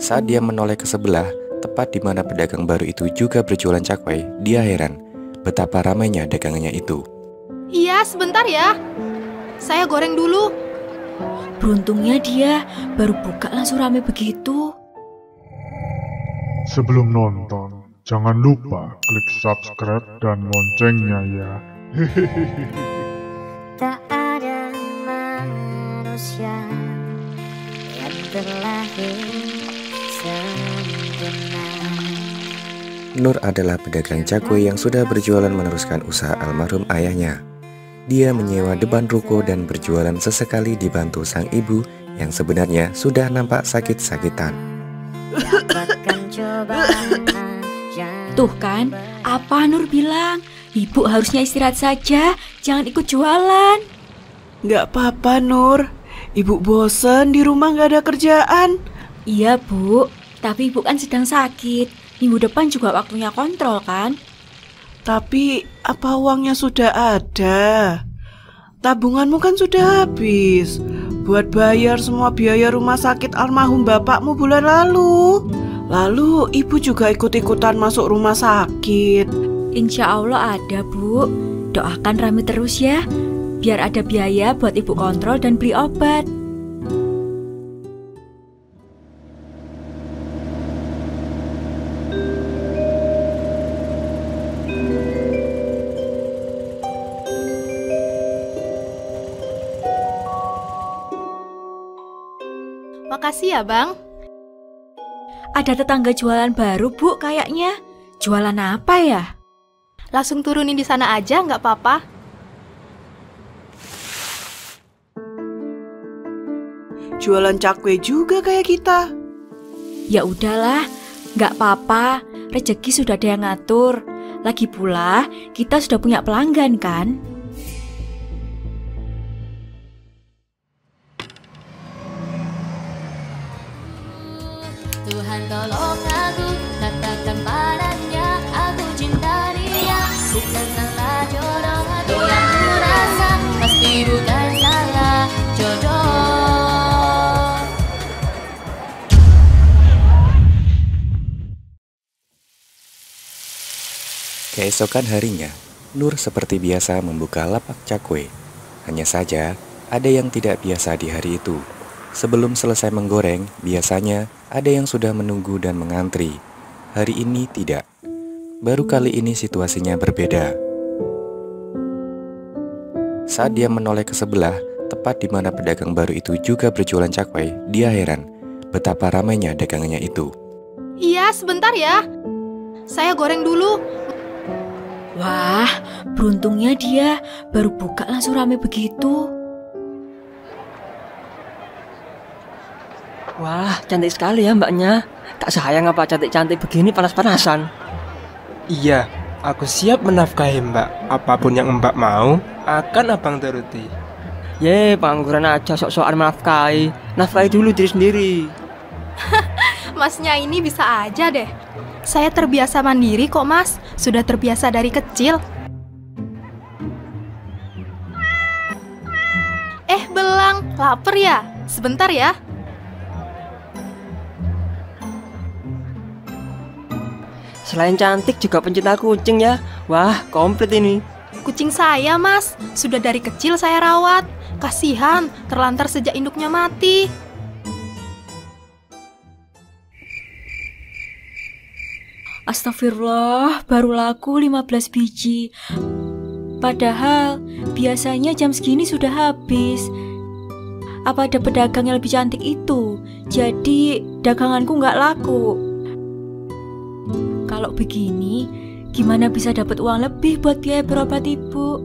Saat dia menoleh ke sebelah, tepat di mana pedagang baru itu juga berjualan cakwai, dia heran betapa ramainya dagangannya itu. Iya, sebentar ya. Saya goreng dulu. Beruntungnya dia baru buka langsung ramai begitu. Sebelum nonton, jangan lupa klik subscribe dan loncengnya ya. Tak ada manusia yang terlahir sempurna. Nur adalah pedagang cakwe yang sudah berjualan meneruskan usaha almarhum ayahnya. Dia menyewa depan ruko dan berjualan sesekali dibantu sang ibu yang sebenarnya sudah nampak sakit-sakitan. Tuh kan, apa Nur bilang? Ibu harusnya istirahat saja, jangan ikut jualan. Nggak apa-apa Nur, ibu bosen di rumah nggak ada kerjaan. Iya Bu, tapi Ibu kan sedang sakit. Minggu depan juga waktunya kontrol kan? Tapi apa uangnya sudah ada? Tabunganmu kan sudah habis buat bayar semua biaya rumah sakit almarhum bapakmu bulan lalu. Lalu Ibu juga ikut-ikutan masuk rumah sakit. Insya Allah ada Bu. Doakan rame terus ya, biar ada biaya buat Ibu kontrol dan beli obat. Makasih ya Bang. Ada tetangga jualan baru Bu kayaknya. Jualan apa ya? Langsung turunin di sana aja nggak apa-apa. Jualan cakwe juga kayak kita. Ya udahlah, nggak apa-apa. Rezeki sudah ada yang ngatur. Lagi pula kita sudah punya pelanggan kan? Tuhan tolong aku, katakan padanya aku cinta dia. Bukan salah jodoh hati yang kurasa, pasti bukan salah jodoh. Keesokan harinya, Nur seperti biasa membuka lapak cakwe. Hanya saja, ada yang tidak biasa di hari itu. Sebelum selesai menggoreng, biasanya ada yang sudah menunggu dan mengantri. Hari ini tidak. Baru kali ini situasinya berbeda. Saat dia menoleh ke sebelah, tepat di mana pedagang baru itu juga berjualan cakwai, dia heran betapa ramainya dagangannya itu. Iya, sebentar ya. Saya goreng dulu. Wah, beruntungnya dia baru buka langsung ramai begitu. Wah, cantik sekali ya mbaknya. Tak sayang apa cantik-cantik begini panas-panasan. Iya, aku siap menafkahi mbak. Apapun yang mbak mau, akan abang turuti. Ye, pengangguran aja sok-sokan menafkahi. Nafkahi dulu diri sendiri. Masnya ini bisa aja deh. Saya terbiasa mandiri kok mas. Sudah terbiasa dari kecil. Belang, lapar ya? Sebentar ya. Selain cantik juga pencinta kucing ya. Wah, komplit ini. Kucing saya mas, sudah dari kecil saya rawat. Kasihan, terlantar sejak induknya mati. Astagfirullah, baru laku 15 biji. Padahal biasanya jam segini sudah habis. Apa ada pedagang yang lebih cantik itu? Jadi daganganku nggak laku. Kalau begini, gimana bisa dapat uang lebih buat biaya berobat ibu?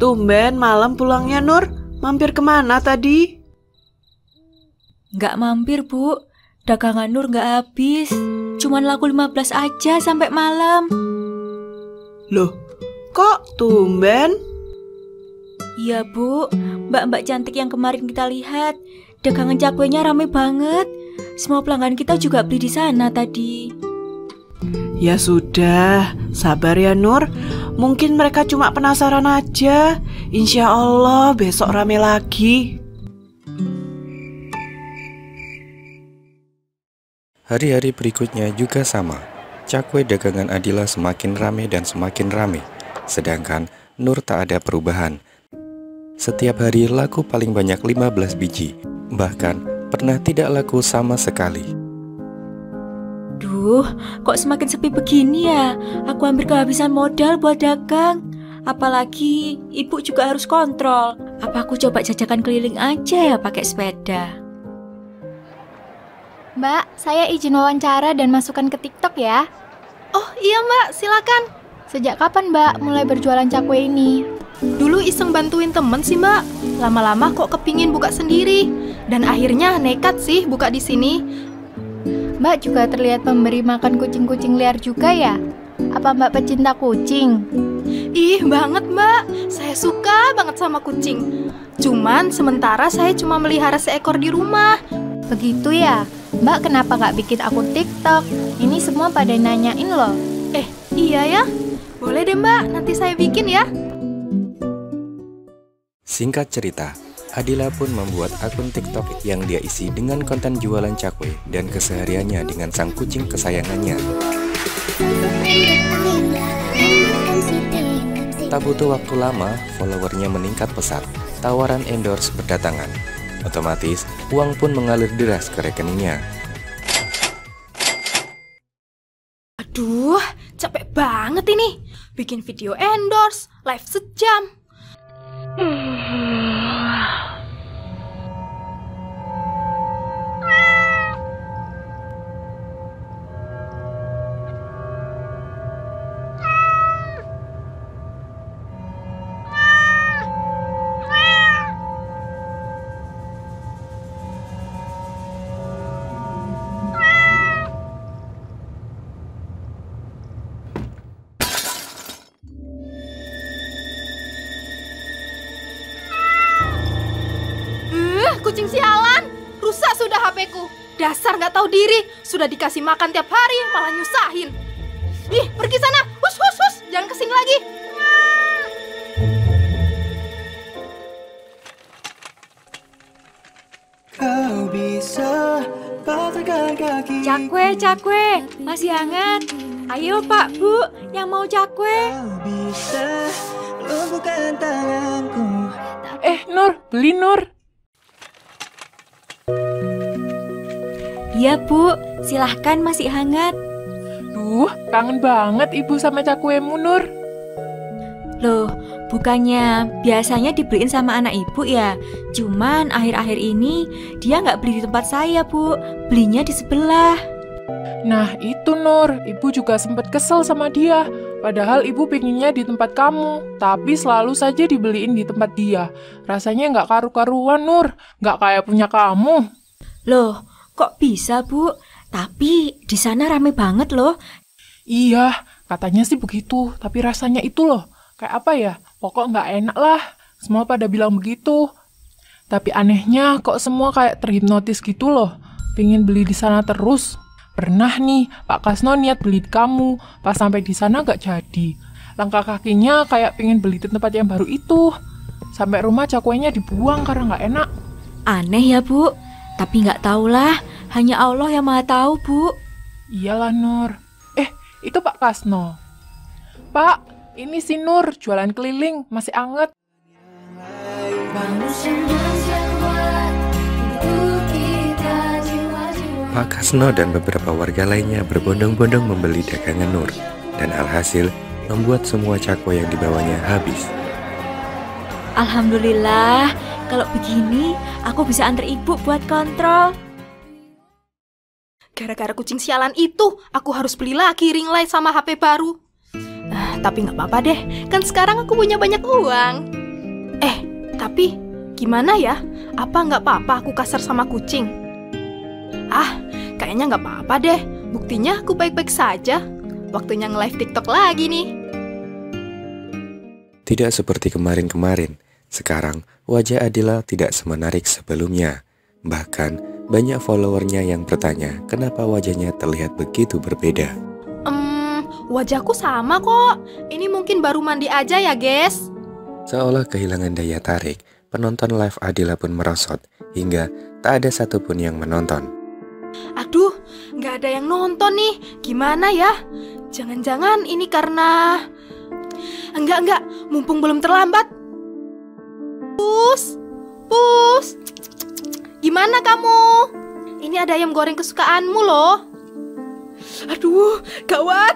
Tumben malam pulangnya Nur, mampir kemana tadi? Nggak mampir Bu, dagangan Nur nggak habis. Cuman laku 15 aja sampai malam. Loh, kok tumben? Iya Bu, mbak-mbak cantik yang kemarin kita lihat, dagangan cakwenya rame banget. Semua pelanggan kita juga beli di sana tadi. Ya sudah, sabar ya Nur. Mungkin mereka cuma penasaran aja. Insya Allah besok rame lagi. Hari-hari berikutnya juga sama. Cakwe dagangan Adilla semakin rame dan semakin rame. Sedangkan Nur tak ada perubahan. Setiap hari laku paling banyak 15 biji. Bahkan pernah tidak laku sama sekali. Duh, kok semakin sepi begini ya? Aku hampir kehabisan modal buat dagang. Apalagi ibu juga harus kontrol. Apa aku coba jajakan keliling aja ya pakai sepeda? Mbak, saya izin wawancara dan masukkan ke TikTok ya. Oh iya Mbak, silakan. Sejak kapan Mbak mulai berjualan cakwe ini? Dulu iseng bantuin temen sih Mbak. Lama-lama kok kepingin buka sendiri. Dan akhirnya nekat sih buka di sini. Mbak juga terlihat memberi makan kucing-kucing liar juga ya? Apa Mbak pecinta kucing? Ih banget Mbak, saya suka banget sama kucing. Cuman sementara saya cuma melihara seekor di rumah. Begitu ya? Mbak kenapa gak bikin akun TikTok? Ini semua pada nanyain loh. Iya ya? Boleh deh Mbak, nanti saya bikin ya. Singkat cerita, Adilla pun membuat akun TikTok yang dia isi dengan konten jualan cakwe dan kesehariannya dengan sang kucing kesayangannya. Tak butuh waktu lama, followernya meningkat pesat. Tawaran endorse berdatangan. Otomatis, uang pun mengalir deras ke rekeningnya. Aduh, capek banget ini. Bikin video endorse, live sejam. Kucing sialan, rusak sudah HP-ku. Dasar nggak tahu diri, sudah dikasih makan tiap hari, malah nyusahin. Ih, pergi sana, hus, jangan kesini lagi. Kau bisa patahkan kaki. Cakwe, masih hangat. Ayo Pak, Bu, yang mau cakwe. Kau bisa lumpuhkan tanganku. Nur, beli Nur. Iya Bu, silahkan masih hangat. Duh, kangen banget Ibu sama cakwemu Nur. Loh, bukannya biasanya dibeliin sama anak Ibu ya? Cuman akhir-akhir ini dia nggak beli di tempat saya Bu, belinya di sebelah. Nah itu Nur, Ibu juga sempat kesel sama dia. Padahal Ibu pengennya di tempat kamu, tapi selalu saja dibeliin di tempat dia. Rasanya nggak karu-karuan Nur, nggak kayak punya kamu. Loh, kok bisa, Bu? Tapi di sana rame banget loh. Iya, katanya sih begitu. Tapi rasanya itu loh. Kayak apa ya? Pokok nggak enak lah. Semua pada bilang begitu. Tapi anehnya kok semua kayak terhipnotis gitu loh. Pengen beli di sana terus. Pernah nih, Pak Kasno niat beli di kamu. Pas sampai di sana nggak jadi. Langkah kakinya kayak pengen beli di tempat yang baru itu. Sampai rumah cakwenya dibuang karena nggak enak. Aneh ya, Bu. Tapi nggak tahulah, hanya Allah yang maha tahu Bu. Iyalah Nur. Itu Pak Kasno. Pak, ini si Nur jualan keliling masih anget. Pak Kasno dan beberapa warga lainnya berbondong-bondong membeli dagangan Nur dan alhasil membuat semua cakwe yang dibawanya habis. Alhamdulillah. Kalau begini, aku bisa antar ibu buat kontrol. Gara-gara kucing sialan itu, aku harus beli lagi ring light sama HP baru. Tapi nggak apa-apa deh, kan sekarang aku punya banyak uang. Tapi gimana ya? Apa nggak apa-apa aku kasar sama kucing? Kayaknya nggak apa-apa deh. Buktinya aku baik-baik saja. Waktunya nge-live TikTok lagi nih. Tidak seperti kemarin-kemarin. Sekarang, wajah Adilla tidak semenarik sebelumnya. Bahkan, banyak followernya yang bertanya kenapa wajahnya terlihat begitu berbeda. Wajahku sama kok. Ini mungkin baru mandi aja ya, guys. Seolah kehilangan daya tarik, penonton live Adilla pun merosot hingga tak ada satupun yang menonton. Aduh, nggak ada yang nonton nih. Gimana ya? Jangan-jangan ini karena... Enggak, mumpung belum terlambat. Pus, gimana kamu? Ini ada ayam goreng kesukaanmu loh. Aduh, gawat.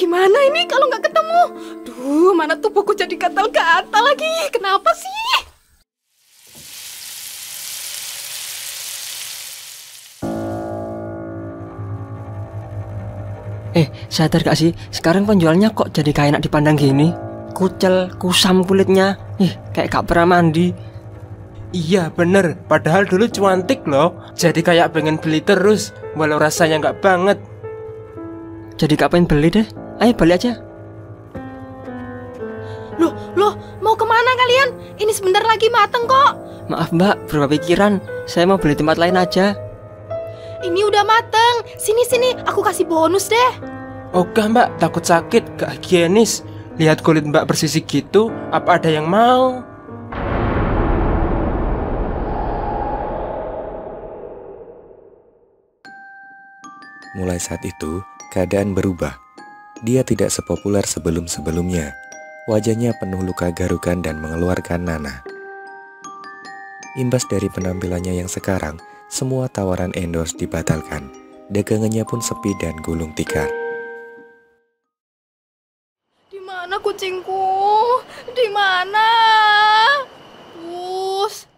Gimana ini kalau nggak ketemu? Duh, mana tubuhku jadi gatal-gatal lagi. Kenapa sih? Sadar gak sih? Sekarang penjualnya kok jadi kayak enak dipandang gini? Kucel, kusam kulitnya. Kayak gak pernah mandi. Iya bener, padahal dulu cuantik loh. Jadi kayak pengen beli terus, walau rasanya gak banget. Jadi gak pengen beli deh. Ayo beli aja. Loh, mau kemana kalian? Ini sebentar lagi mateng kok. Maaf mbak, berubah pikiran. Saya mau beli tempat lain aja. Ini udah mateng. Sini, aku kasih bonus deh. Oke mbak, takut sakit, gak higienis. Lihat kulit mbak bersisik gitu, apa ada yang mau? Mulai saat itu, keadaan berubah. Dia tidak sepopuler sebelum-sebelumnya. Wajahnya penuh luka garukan dan mengeluarkan nanah. Imbas dari penampilannya yang sekarang, semua tawaran endorse dibatalkan. Dagangannya pun sepi dan gulung tikar. Di mana kucingku? Di mana? Pus.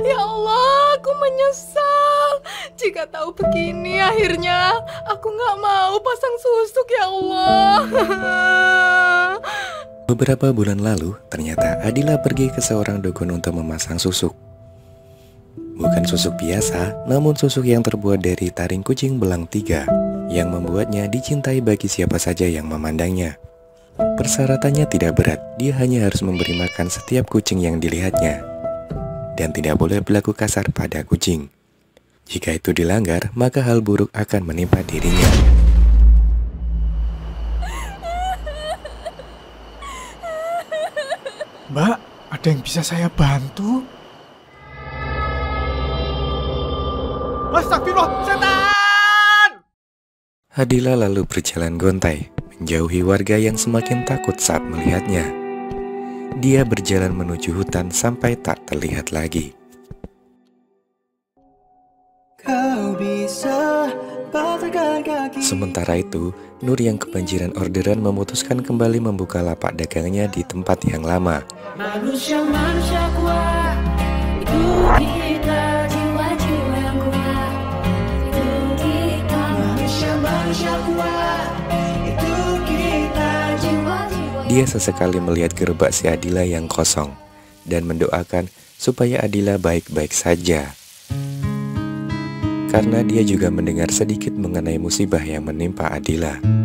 Ya Allah, aku menyesal. Jika tahu begini akhirnya aku nggak mau pasang susuk ya Allah. Beberapa bulan lalu, ternyata Adilla pergi ke seorang dukun untuk memasang susuk. Bukan susuk biasa, namun susuk yang terbuat dari taring kucing belang 3 yang membuatnya dicintai bagi siapa saja yang memandangnya. Persyaratannya tidak berat, dia hanya harus memberi makan setiap kucing yang dilihatnya dan tidak boleh berlaku kasar pada kucing. Jika itu dilanggar, maka hal buruk akan menimpa dirinya. Mbak, ada yang bisa saya bantu? Astagfirullah, setan! Adilla lalu berjalan gontai, menjauhi warga yang semakin takut saat melihatnya. Dia berjalan menuju hutan sampai tak terlihat lagi. Sementara itu, Nur yang kebanjiran orderan memutuskan kembali membuka lapak dagangnya di tempat yang lama. Manusia kuat, itu kita. Dia sesekali melihat gerobak si Adilla yang kosong dan mendoakan supaya Adilla baik-baik saja. Karena dia juga mendengar sedikit mengenai musibah yang menimpa Adilla.